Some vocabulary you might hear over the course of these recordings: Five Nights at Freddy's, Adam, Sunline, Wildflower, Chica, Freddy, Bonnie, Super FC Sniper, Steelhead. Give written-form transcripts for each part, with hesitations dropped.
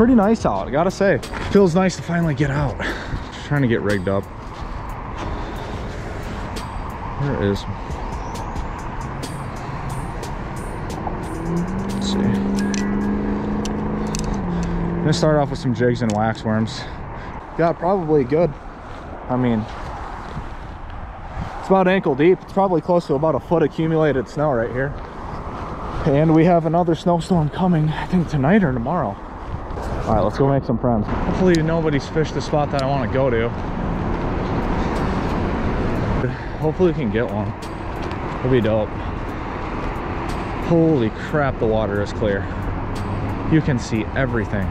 pretty nice out, I gotta say. Feels nice to finally get out. Just trying to get rigged up. There it is. Let's see. I'm gonna start off with some jigs and wax worms. Yeah, probably good. I mean, it's about ankle deep. It's probably close to about a foot accumulated snow right here. And we have another snowstorm coming, I think tonight or tomorrow. All right, let's go make some friends. Hopefully nobody's fished the spot that I want to go to. Hopefully we can get one. It'll be dope. Holy crap, the water is clear. You can see everything.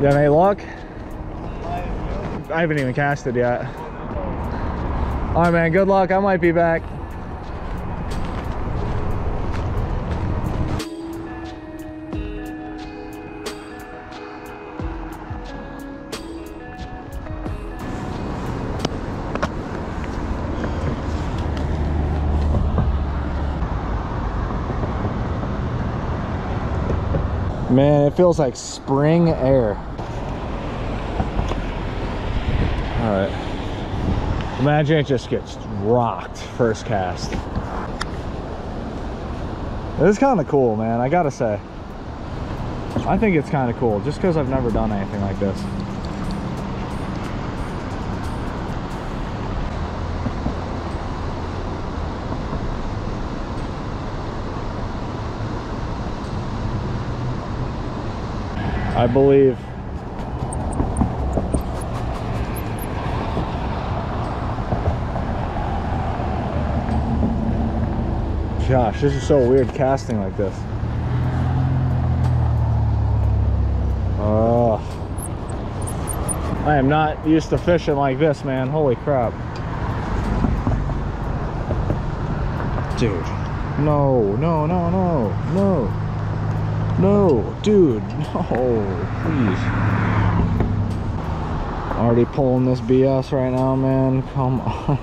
You have any luck? I haven't even cast it yet. All right, man, good luck. I might be back. Man, it feels like spring air. All right. Imagine it just gets rocked first cast. It's kind of cool, man, I gotta say. I think it's kind of cool, just because I've never done anything like this. I believe. Gosh, this is so weird casting like this. Oh, I am not used to fishing like this, man. Holy crap. Dude. No, no, no, no, no. No, dude, no, please. Already pulling this BS right now, man. Come on.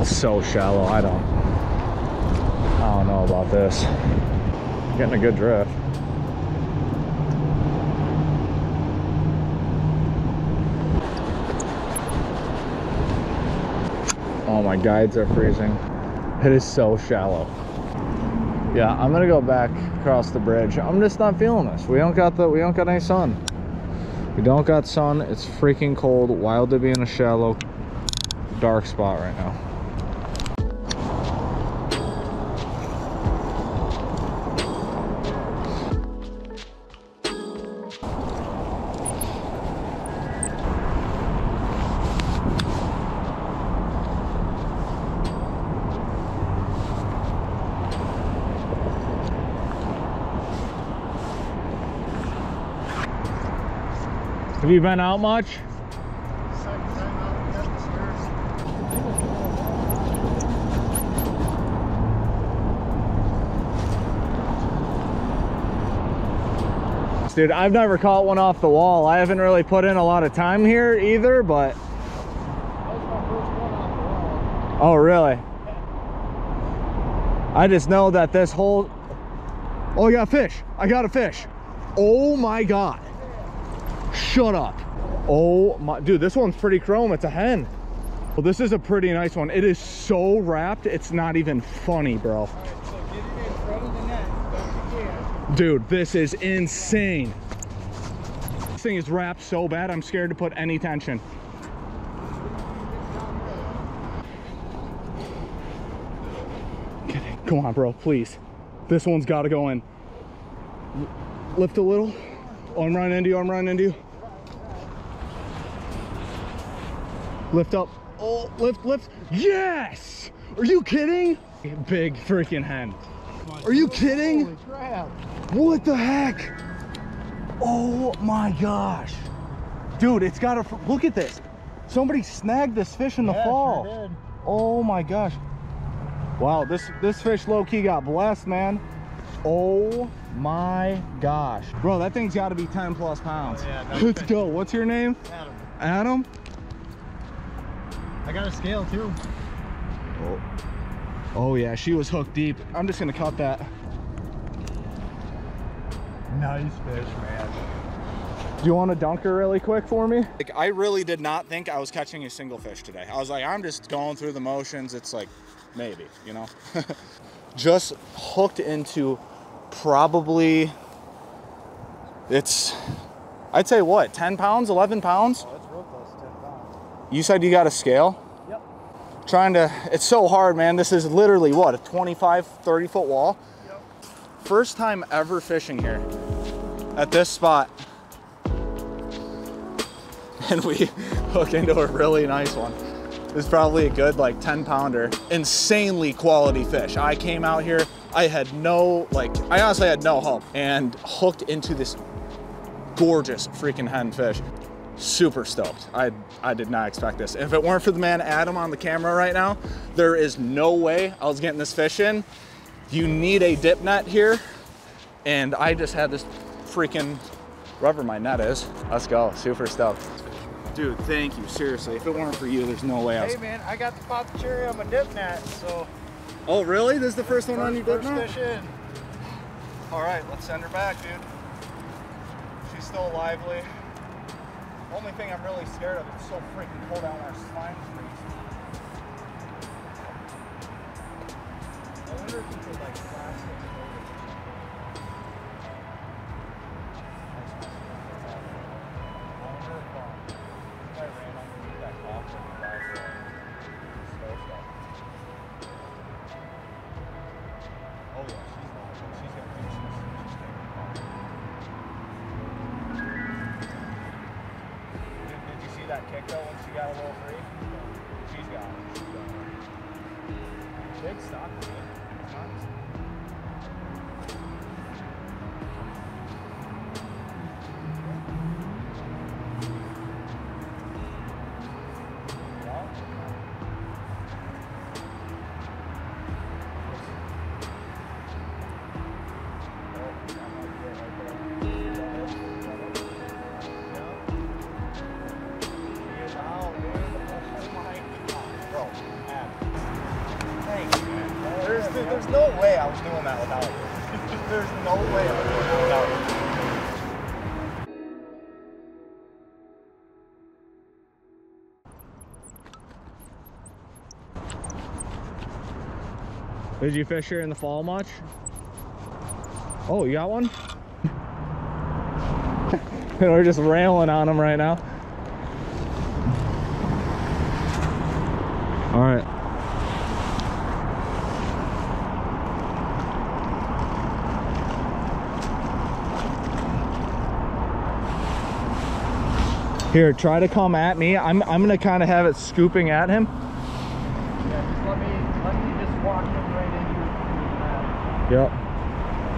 It's so shallow. I don't know about this. Getting a good drift. Oh, my guides are freezing. It is so shallow. Yeah, I'm gonna go back across the bridge. I'm just not feeling this. We don't got any sun. We don't got sun. It's freaking cold. Wild to be in a shallow, dark spot right now. Have you been out much? Second time out yet this year. Dude, I've never caught one off the wall. I haven't really put in a lot of time here either, but. That was my first one off the wall. Oh, really? Yeah. I just know that this whole. Oh, I got a fish. I got a fish. Oh my God. Shut up. Oh my, dude, this one's pretty chrome. It's a hen. Well, this is a pretty nice one. It is so wrapped, it's not even funny, bro. All right, so get it in front of the net, but you can't. Dude, this is insane. This thing is wrapped so bad, I'm scared to put any tension. Get it. Come on, bro, please. This one's gotta go in. Lift a little. Oh, I'm running into you, I'm running into you. Lift up. Oh, lift, lift. Yes! Are you kidding? Big freaking hen. Are you kidding? Holy crap. What the heck? Oh my gosh. Dude, it's got a, look at this. Somebody snagged this fish in the fall. Sure did. Oh my gosh. Wow, this fish low-key got blessed, man. Oh my gosh. Bro, that thing's gotta be 10 plus pounds. Oh, yeah, let's go. What's your name? Adam. Adam? I got a scale too. Oh. Oh yeah, she was hooked deep. I'm just gonna cut that. Nice fish, man. Do you want a dunker really quick for me? Like, I really did not think I was catching a single fish today. I was like, I'm just going through the motions. It's like, maybe, you know? Just hooked into probably, it's, I'd say what, 10 pounds, 11 pounds? Oh, that's real close to 10 pounds. You said you got a scale? Yep. Trying to, it's so hard, man. This is literally what, a 25, 30 foot wall? Yep. First time ever fishing here at this spot. And we hook into a really nice one. This is probably a good like 10 pounder. Insanely quality fish. I came out here, I had no, like, I honestly had no hope, and hooked into this gorgeous freaking hen fish. Super stoked. I did not expect this. If it weren't for the man Adam on the camera right now, there is no way I was getting this fish in. You need a dip net here. And I just had this freaking, wherever my net is. Let's go, super stoked. Dude, thank you, seriously. If it weren't for you, there's no way else. Hey man, I got the pop cherry on my dip net, so. Oh really? This is the first one on your dip net? First fish in. All right, let's send her back, dude. She's still lively. Only thing I'm really scared of, it's so freaking cold out in our slime streets. I wonder if you could like plastic. There's no way I was doing that without you. There's no way I was doing that without you. Did you fish here in the fall much? Oh, you got one? And we're just railing on them right now. All right. Here, try to come at me. I'm gonna kind of have it scooping at him. Yeah, just let me just walk him right in here. Yep.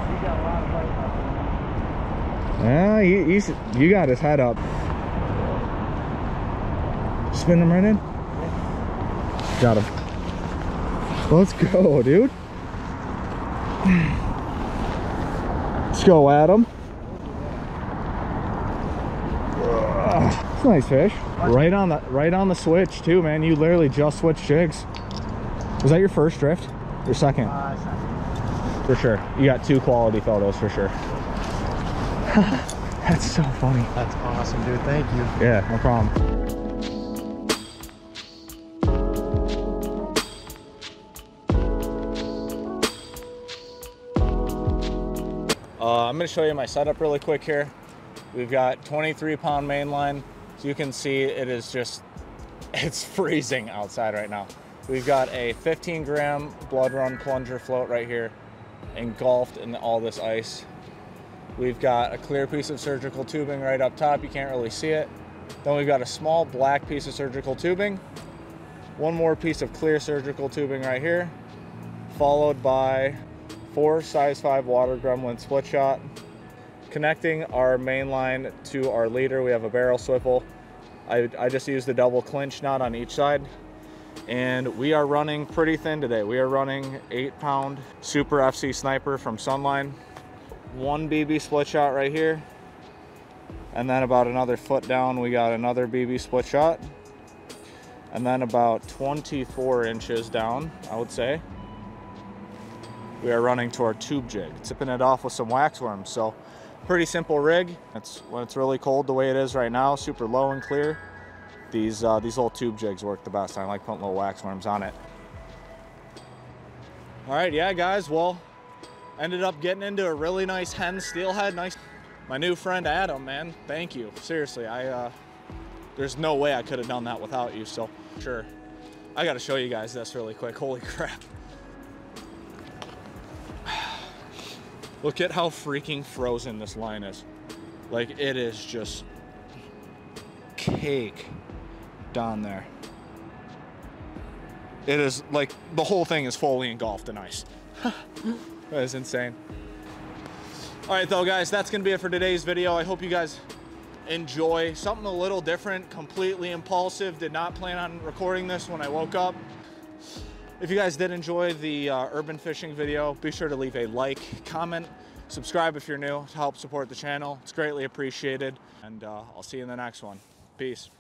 He got a lot of light up there. Yeah, you got his head up. Spin him right in. Yeah. Got him. Let's go, dude. Let's go, Adam. Nice fish. Right on the switch too, man. You literally just switched jigs. Was that your first drift? Your second? Second. For sure. You got two quality photos for sure. That's so funny. That's awesome, dude. Thank you. Yeah, no problem. I'm gonna show you my setup really quick here. We've got 23 pound mainline. So you can see it is just, it's freezing outside right now. We've got a 15 gram blood run plunger float right here, engulfed in all this ice. We've got a clear piece of surgical tubing right up top. You can't really see it. Then we've got a small black piece of surgical tubing. One more piece of clear surgical tubing right here, followed by 4 size 5 water gremlin split shot. Connecting our main line to our leader, we have a barrel swivel. I just use the double clinch knot on each side. and we are running pretty thin today. We are running 8-pound Super FC Sniper from Sunline. One BB split shot right here, and then about another foot down we got another BB split shot, and then about 24 inches down, I would say, we are running to our tube jig, tipping it off with some waxworms. So pretty simple rig. That's when it's really cold the way it is right now, super low and clear. These little tube jigs work the best. I like putting little waxworms on it. All right, yeah guys, well, ended up getting into a really nice hen steelhead. Nice. My new friend Adam, man, thank you. Seriously, there's no way I could have done that without you, so sure. I gotta show you guys this really quick, holy crap. Look at how freaking frozen this line is. Like, it is just cake down there. It is like, the whole thing is fully engulfed in ice. That is insane. All right though guys, that's gonna be it for today's video. I hope you guys enjoy. Something a little different, completely impulsive. Did not plan on recording this when I woke up. If you guys did enjoy the urban fishing video, be sure to leave a like, comment, subscribe if you're new to help support the channel. It's greatly appreciated, and I'll see you in the next one. Peace.